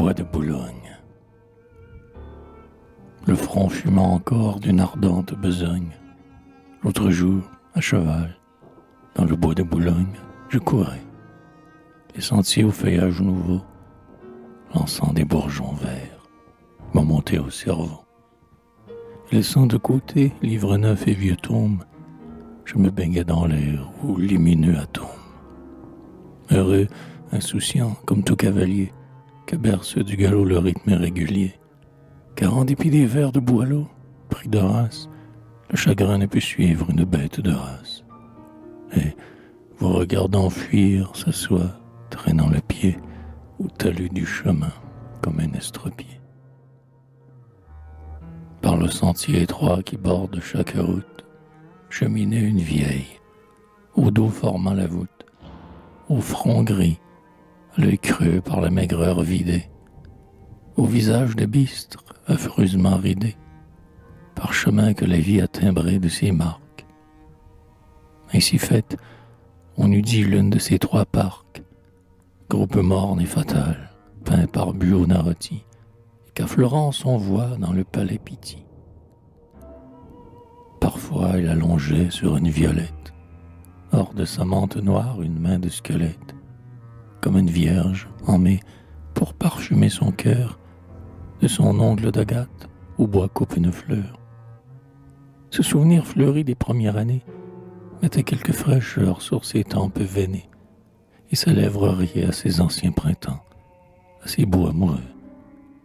Bois de Boulogne. Le front fumant encore d'une ardente besogne. L'autre jour, à cheval, dans le bois de Boulogne, je courais. Les sentiers au feuillage nouveau, l'encens des bourgeons verts, m'ont monté au cerveau. Laissant de côté livres neufs et vieux tomes, je me baignais dans l'air où lumineux atomes. Heureux, insouciant, comme tout cavalier, que berce du galop le rythme régulier. Car en dépit des vers de Boileau, pris d'Horace, le chagrin ne put suivre une bête de race. Et, vous regardant fuir, s'assoit, traînant le pied, au talus du chemin, comme un estropié. Par le sentier étroit qui borde chaque route, cheminait une vieille, au dos formant la voûte, au front gris, l'œil creux par la maigreur vidé, au visage de bistre, affreusement ridé, par chemin que la vie a timbré de ses marques. Ainsi faite, on eût dit l'une de ces trois parcs, groupe morne et fatal, peint par Buonarroti, qu'à Florence on voit dans le palais Pitti. Parfois, elle allongeait sur une violette, hors de sa mante noire une main de squelette, comme une vierge enmée pour parchumer son cœur, de son ongle d'agate au bois coupe une fleur. Ce souvenir fleuri des premières années mettait quelque fraîcheur sur ses tempes veinées, et ses lèvres riaient à ses anciens printemps, à ses beaux amoureux,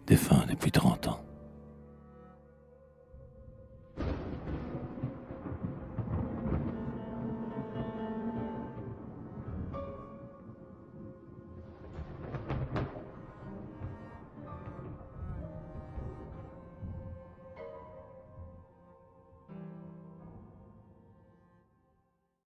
défunts depuis 30 ans.